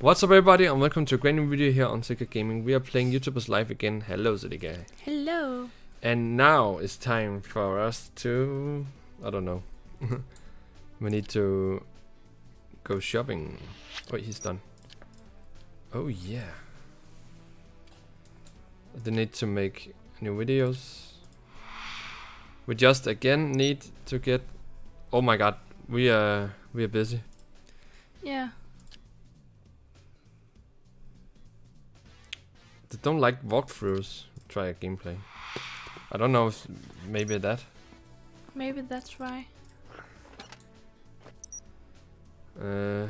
What's up everybody, and welcome to a brand new video here on Celika Gaming. We are playing Youtubers Life again. Hello Celika. Hello. And now it's time for us to... I don't know. We need to go shopping. Wait, he's done. Oh yeah. They need to make new videos. We just again need to get... Oh my god, we are busy. Yeah. They don't like walkthroughs. Try a gameplay. I don't know if maybe that. Maybe that's why. There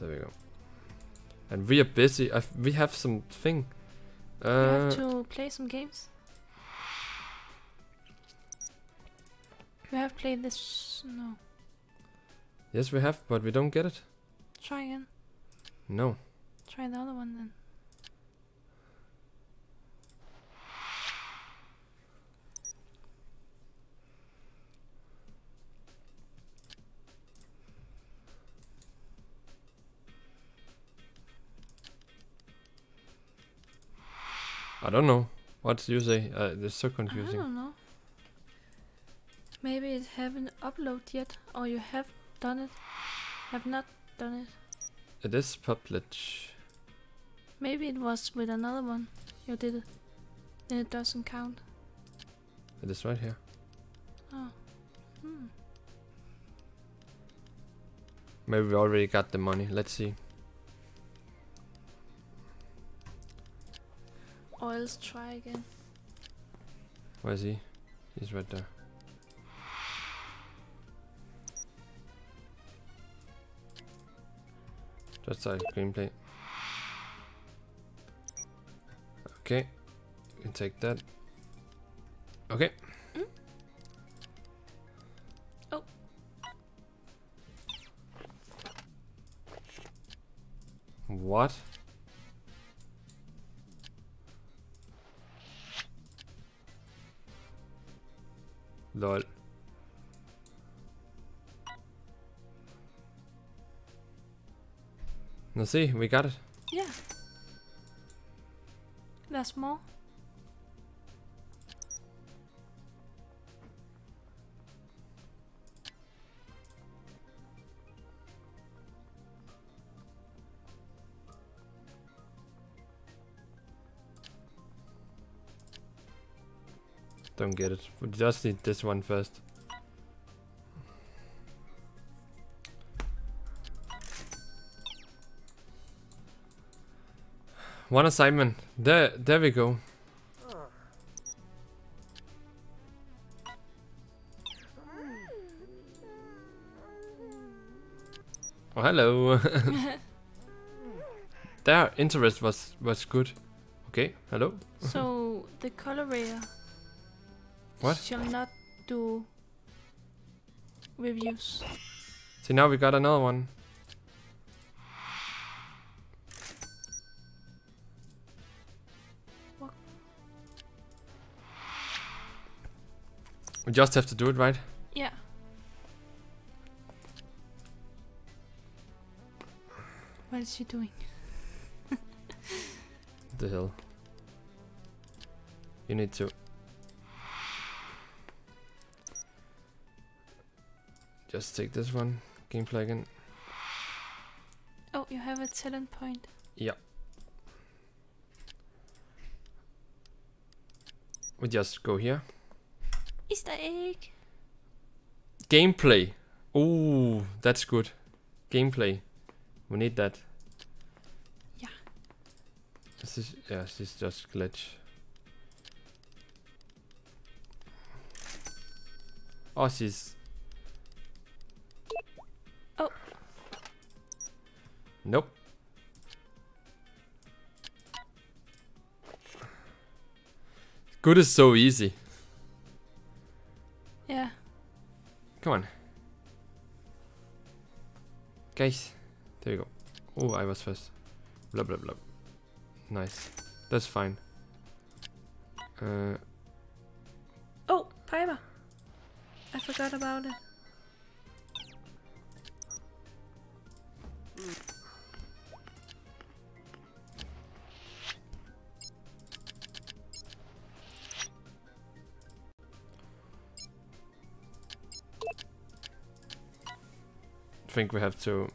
we go. And we are busy. We have something. We have to play some games. We have played this. No. Yes, we have, but we don't get it. Try again. No. Try the other one then. I don't know. What do you say? It's so confusing. I don't know. Maybe it haven't uploaded yet, or you have done it. Have not done it. It is published. Maybe it was with another one. You did it. Then it doesn't count. It is right here. Oh. Hmm. Maybe we already got the money. Let's see. Or else try again. Where is he? He's right there. That's our gameplay. Okay, you can take that. Okay. Mm. Oh. What? Lol. Now see, we got it. Yeah. That's more. Don't get it. We just need this one first. One assignment. There we go. Oh, hello. Their interest was good. Okay, hello. So the colorator shall not do reviews. See, now we got another one. We just have to do it, right? Yeah. What is she doing? The hell. You need to just take this one. Gameplay again. Oh, you have a talent point. Yeah. We just go here. Easter egg. Gameplay. Ooh, that's good. Gameplay. We need that. Yeah. This is just glitch. Oh, she's... Oh. Nope. Good is so easy. Come on. Guys. There you go. Oh, I was first. Blah, blah, blah. Nice. That's fine. Oh, Piper. forgot about it. I think we have to...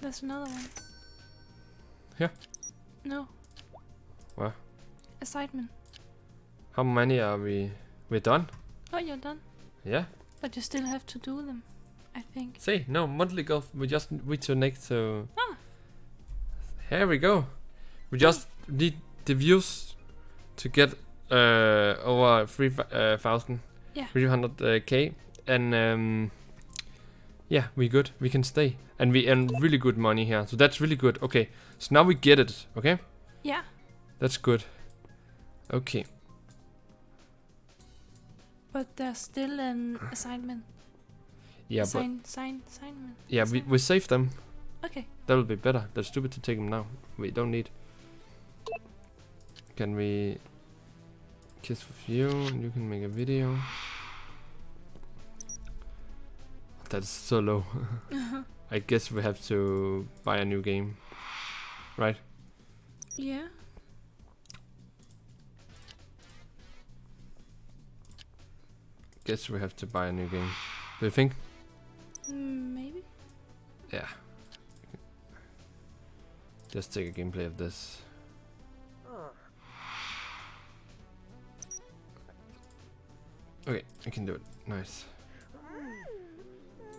There's another one. Here? No. Where? Assignment. How many are we? We're done? Oh, you're done. Yeah? But you still have to do them, I think. See, no, monthly golf, we just need to next to... Ah. Here we go. We just need the views to get over 3,000, 300k, and yeah, we're good. We can stay, and we earn really good money here. So that's really good. Okay, so now we get it. Okay. Yeah. That's good. Okay. But there's still an assignment. Yeah, assignment. Yeah, assignment. We save them. Okay. That would be better. That's stupid to take them now. We don't need. Can we kiss with you? And you can make a video. That's so low. I guess we have to buy a new game, right? Yeah. Guess we have to buy a new game. Do you think? Maybe. Yeah. Just take a gameplay of this. Okay, I can do it. Nice.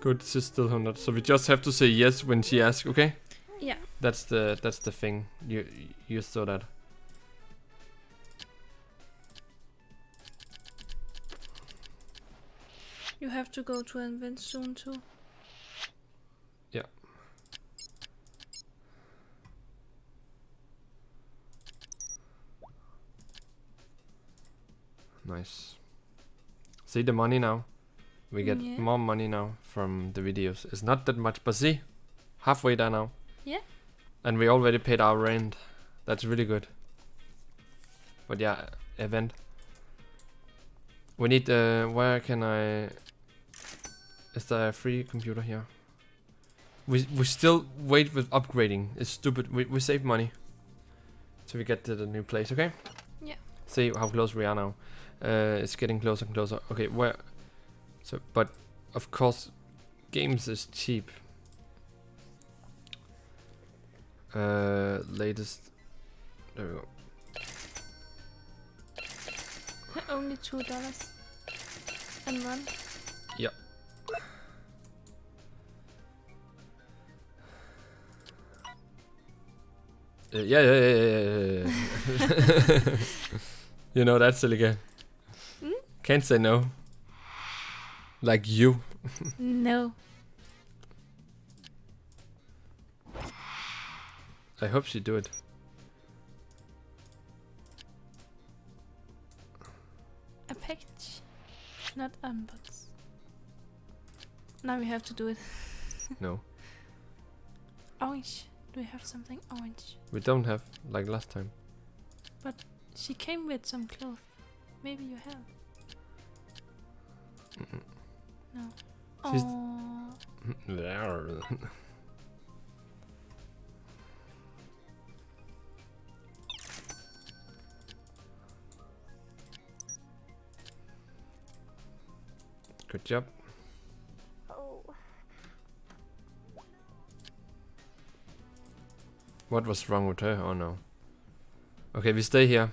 Good, this is still 100. So we just have to say yes when she asks, okay? Yeah. That's the thing. You saw that. You have to go to an event soon too. Yeah. Nice. See the money now? We get more money now from the videos. It's not that much, but see? Halfway there now. Yeah. And we already paid our rent. That's really good. But yeah, event. We need, where can I... Is there a free computer here? We still wait with upgrading. It's stupid. We save money. So we get to the new place, okay? Yeah. See how close we are now. It's getting closer and closer. Okay, where? So, but of course, games is cheap. Latest. There we go. Only $2 and one. Yeah. Yeah. You know that, Celika. Can't say no. Like you. No. I hope she do it. A package, not unbox. Now we have to do it. No. Orange. Do we have something orange? We don't have, like last time. But she came with some clothes. Maybe you have. No. Good job. Oh. What was wrong with her? Oh no. Okay, we stay here.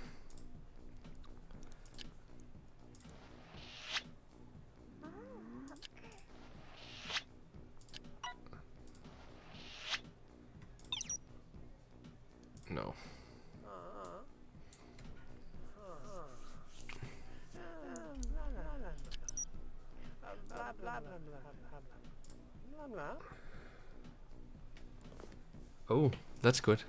Oh, that's good.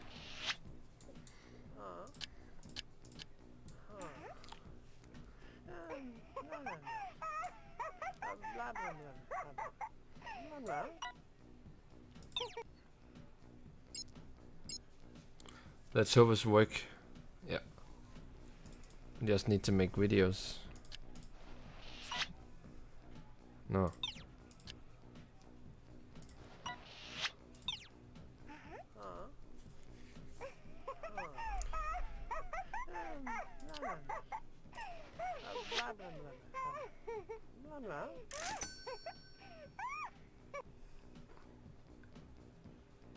Let's hope it's work. Yeah. Just need to make videos. No.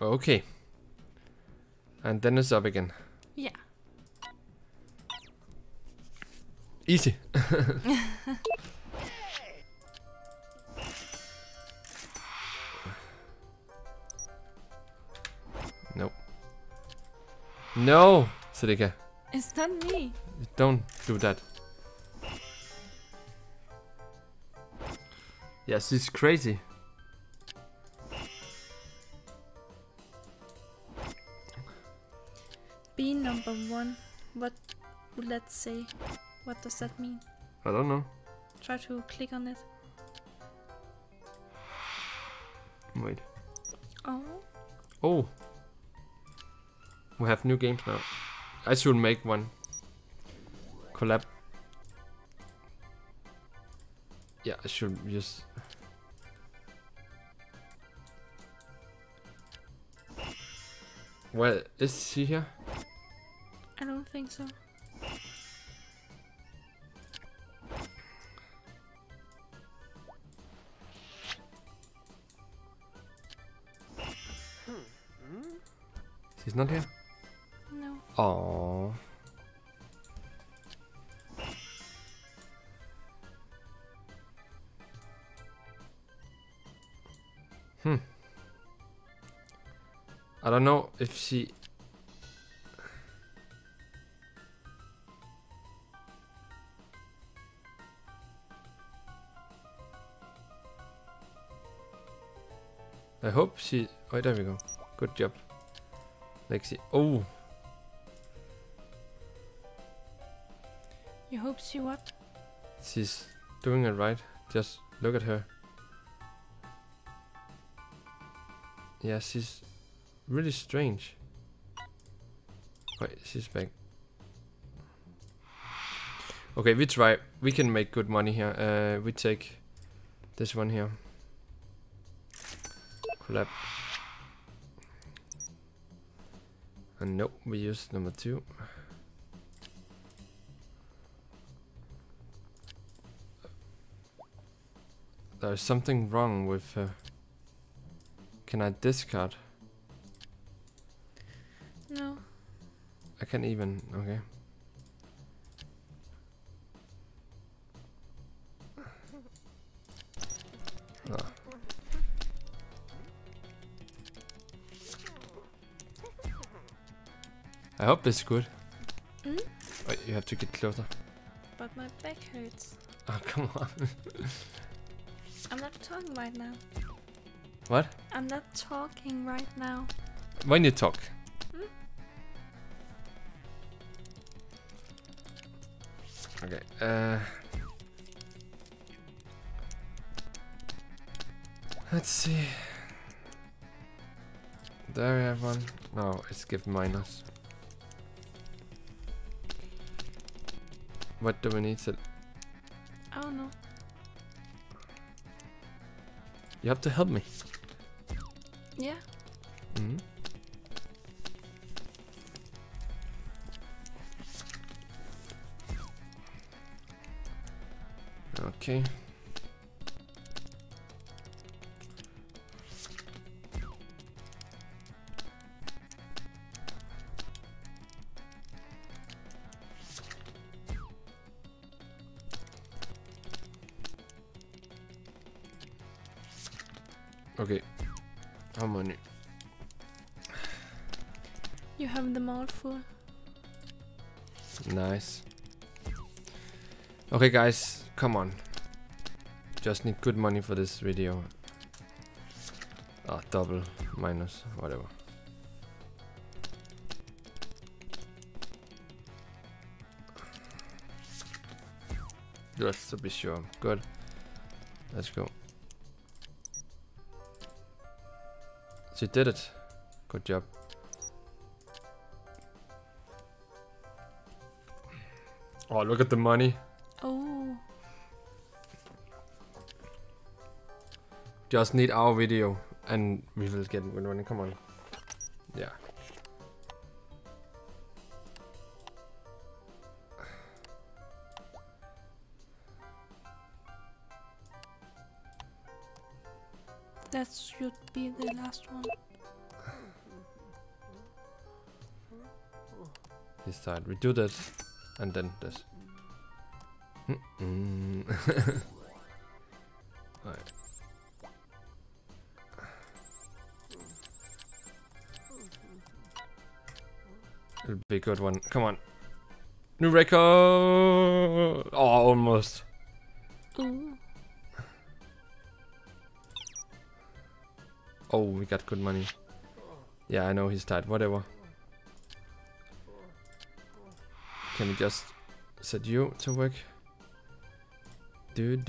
Okay. And then it's up again. Yeah. Easy. Nope. No, Celika. It's not me. Don't do that. Yes, it's crazy. Be number one. What would that say? What does that mean? I don't know. Try to click on it. Wait. Oh. Oh. We have new games now. I should make one. Collab. Yeah, I should just... Well, is she here? I don't think so. She's not here? No. Oh. I don't know if she... I hope she... Oh, there we go. Good job. Like she... Oh! You hope she what? She's doing it right. Just look at her. Yeah, she's... really strange. Wait, she's back. Okay, we try. We can make good money here. We take this one here. Collab. And nope, we use number two. There's something wrong with... can I discard? No. I can't even, okay. No. I hope this is good. Mm? Wait, you have to get closer. But my back hurts. Oh, come on. I'm not talking right now. What? I'm not talking right now. When you talk. Okay, let's see. There we have one. No, it's give minus. What do we need to... I don't know. You have to help me. Yeah. Mm-hmm. Okay. Okay. How many? You have them all full. Nice. Okay, guys, come on. Just need good money for this video. Ah, double, minus, whatever. Just to be sure. Good. Let's go. She did it. Good job. Oh, look at the money. Oh. Just need our video and we will get winning. Come on. Yeah. That should be the last one. This side, we do this, and then this. All right. It'll be a good one. Come on, new record! Oh, almost. Ooh. Oh, we got good money. Yeah, I know he's tired. Whatever. Can we just set you to work? Do.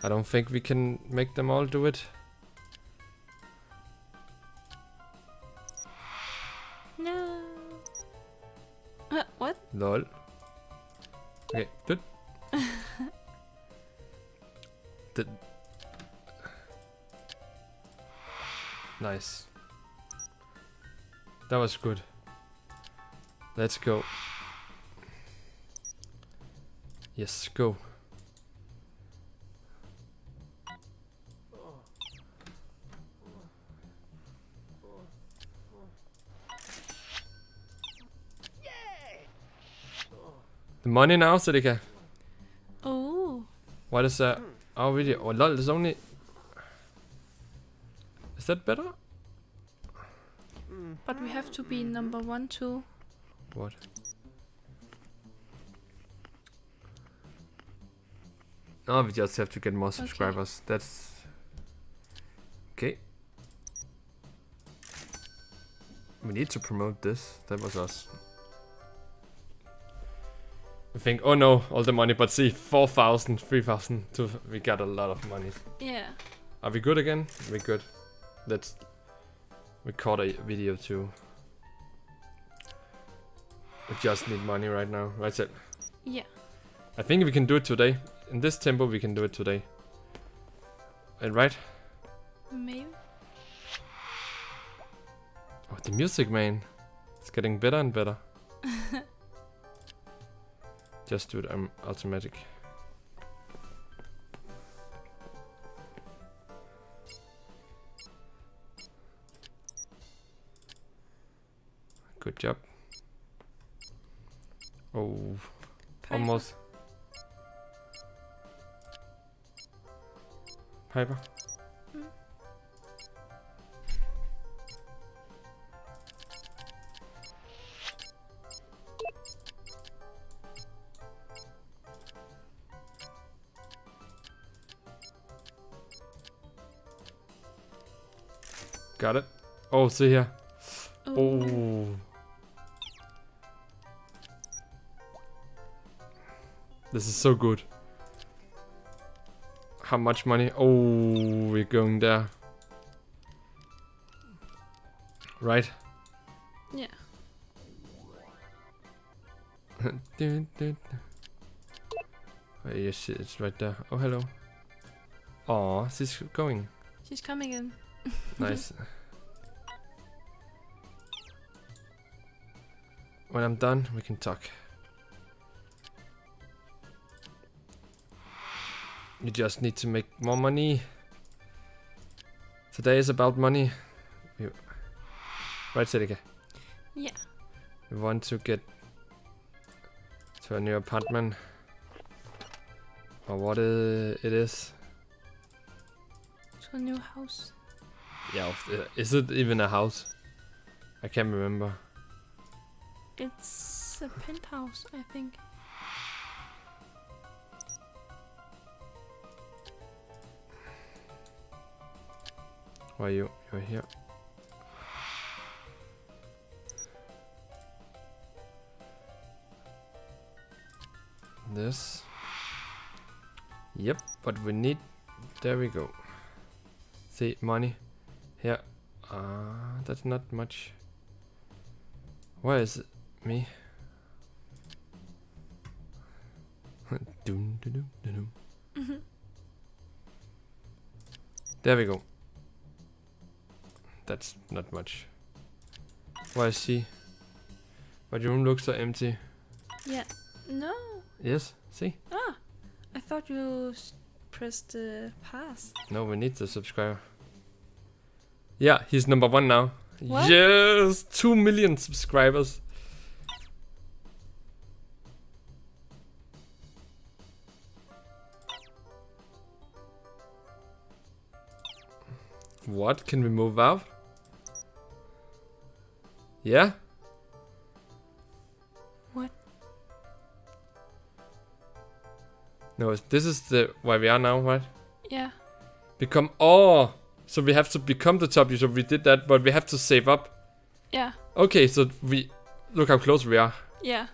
I don't think we can make them all do it. Lol. Okay, good. Nice. That was good. Let's go. Yes, go. Money now, Celika. Oh. What is that? Our video. Oh, lol, there's only. Is that better? But we have to be number 1, 2. What? Oh, we just have to get more subscribers. Okay. That's. Okay. We need to promote this. That was us. I think, oh no, all the money, but see, 4,000, 3,000, we got a lot of money. Yeah. Are we good again? We're good. Let's record a video too. We just need money right now, right, Seb? Yeah. I think we can do it today. In this tempo, we can do it today. And right? Maybe. Oh, the music, man. It's getting better and better. Just do it, I'm automatic. Good job. Oh, Piper. Almost. Piper. Got it. Oh, see here. Oh. This is so good. How much money? Oh, we're going there. Right? Yeah. Oh, yes, it's right there. Oh, hello. Oh, she's going. She's coming in. Nice. When I'm done, we can talk. You just need to make more money. Today is about money. Right, Celika? Yeah. We want to get to a new apartment. Or what it is. To a new house. Yeah, is it even a house? I can't remember. It's a penthouse, I think. Why are you? You're here. This. Yep, but we need... There we go. See, money. Here. That's not much. Where is it? Me? There we go. That's not much. Where is she? But your room looks so empty. Yeah. No. Yes, see? Ah, I thought you pressed the pass. No, we need the subscriber. Yeah, he's #1 now. What? Yes, 2 million subscribers. What? Can we move out? Yeah? What? No, this is the where we are now, right? Yeah. Become... Oh! So we have to become the top user. We did that, but we have to save up. Yeah. Okay, so we... Look how close we are. Yeah.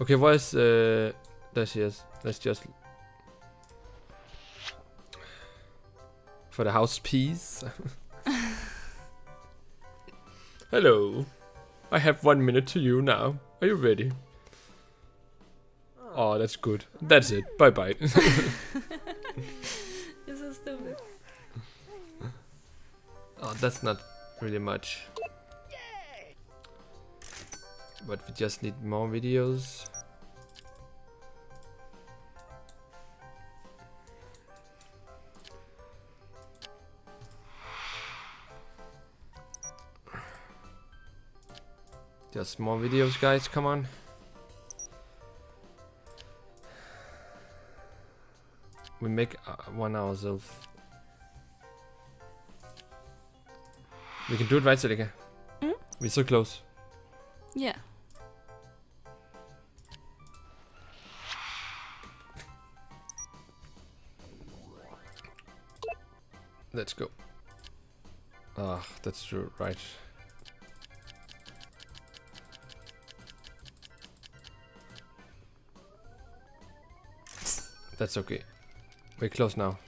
Okay, what is... There she is. Let's just... For the house piece. Hello. I have 1 minute to you now. Are you ready? Oh, that's good. That's it. Bye bye. This is stupid. Oh, that's not really much. But we just need more videos. Just more videos, guys, come on. We make one ourselves. We can do it, right, Celika? Mm? We're so close. Yeah. Let's go. Ah, that's true, right. That's okay. We're close now.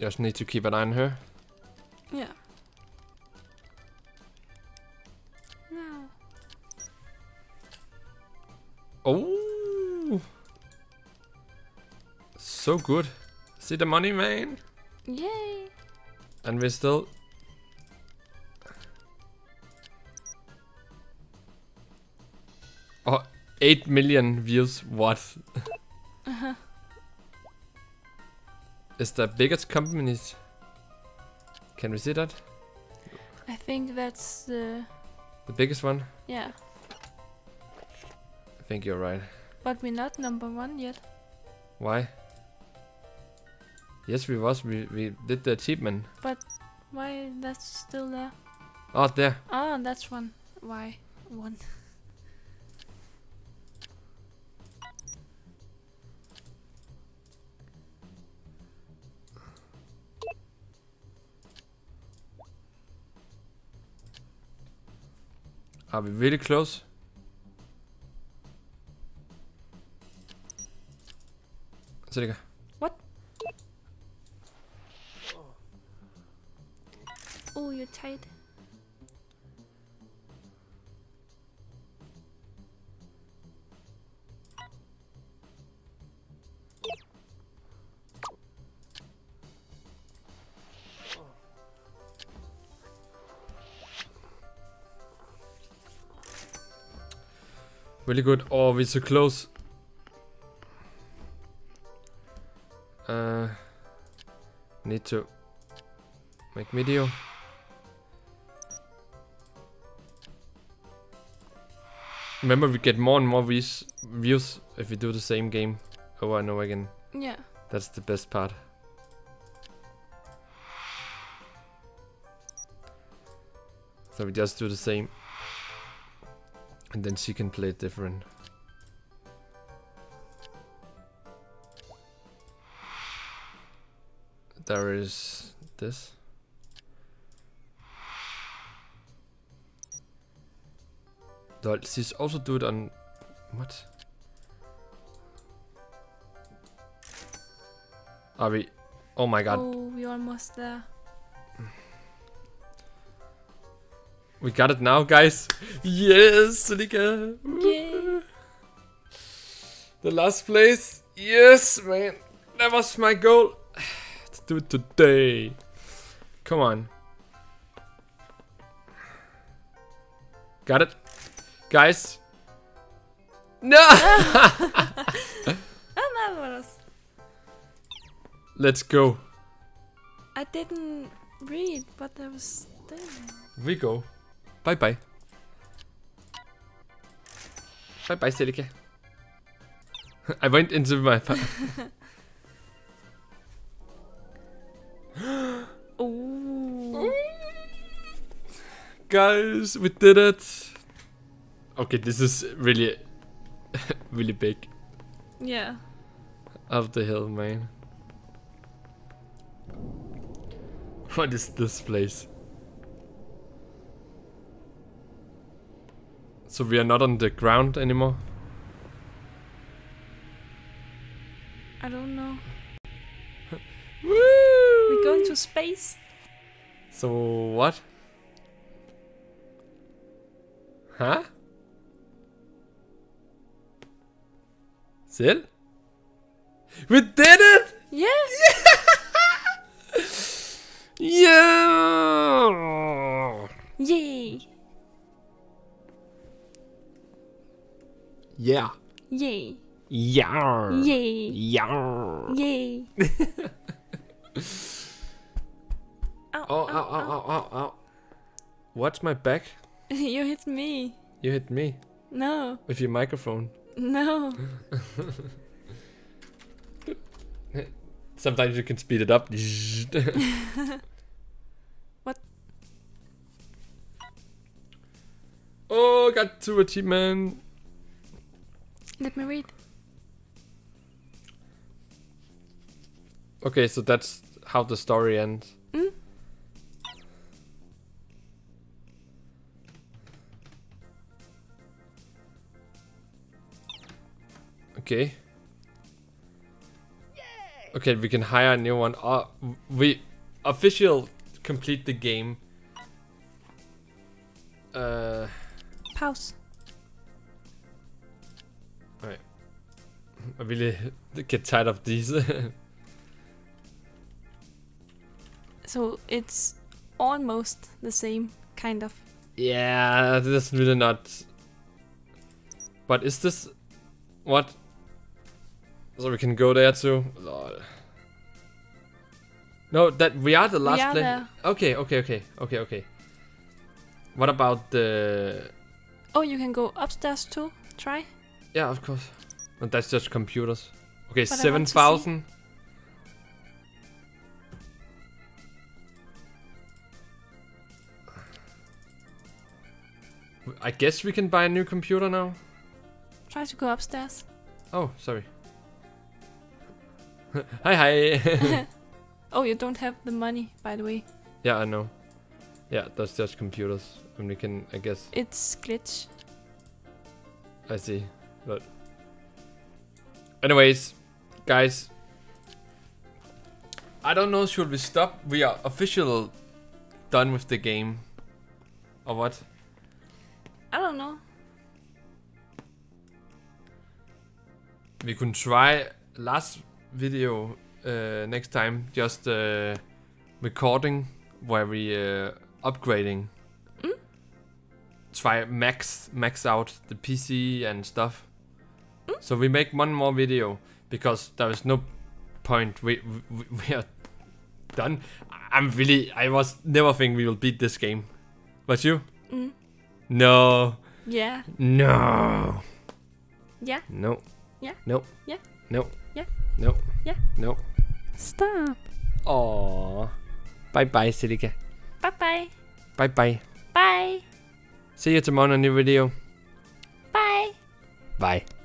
Just need to keep an eye on her. Yeah. No. Oh. So good. See the money, man? Yay. And we're still... Oh. 8 million views, what? Uh-huh. Is the biggest companies? Can we see that? I think that's the... The biggest one? Yeah. I think you're right. But we're not #1 yet. Why? Yes, we was. We did the achievement. But why that's still there? Oh, there. Ah, oh, that's one. Why? One. Are we really close? Celika. What? Oh, you're tight. Really good. Oh, we're so close. Need to make video. Remember, we get more and more views if we do the same game over and over again. Yeah. That's the best part. So we just do the same. And then she can play it different. There is this. But she's also do it on... What? Are we? Oh my god. Oh, we're almost there. We got it now, guys. Yes, Celika. Yeah. The last place. Yes, man. That was my goal. To do it today. Come on. Got it. Guys. No! Let's go. I didn't read, but I was there. We go. Bye bye. Bye bye, Celika. I went into my. Oh. Guys, we did it. Okay, this is really, really big. Yeah. Up the hill, man. What is this place? So we are not on the ground anymore? I don't know. Woo! We're going to space. So what? Huh? Still? We did it! Yes! Yeah! Yay! Yeah. Yay. Yeah. Yay. Yeah. Yay. Ow, oh, ow, ow, ow, ow, ow. What's my back? You hit me. You hit me? No. With your microphone? No. Sometimes you can speed it up. What? Oh, got 2 achievements. Let me read. Okay, so that's how the story ends. Mm? Okay. Yay! Okay, we can hire a new one. We officially complete the game. Pause. I really get tired of these. So it's almost the same, kind of. Yeah, this is really not. But is this what? So we can go there too. Lord. No, that we are the last place. Okay, okay, okay, okay, okay. What about the? Oh, you can go upstairs too. Try. Yeah, of course. And that's just computers. Okay, 7,000. I guess we can buy a new computer now. Try to go upstairs. Oh, sorry. Hi, hi. Oh, you don't have the money, by the way. Yeah, I know. Yeah, that's just computers. And we can, I guess. It's glitch. I see. But. Anyways, guys, I don't know, should we stop? We are officially done with the game. Or what? I don't know. We can try last video next time, just recording where we upgrading. Mm? Try max out the PC and stuff. So we make one more video because there is no point. We are done. I was never think we will beat this game. But you? Mm. No. Yeah. No. Yeah. No. Yeah. No. Yeah. No. Yeah. No. Yeah. No. Stop. Oh. Bye bye, Celika. Bye bye. Bye bye. Bye. See you tomorrow on a new video. Bye. Bye.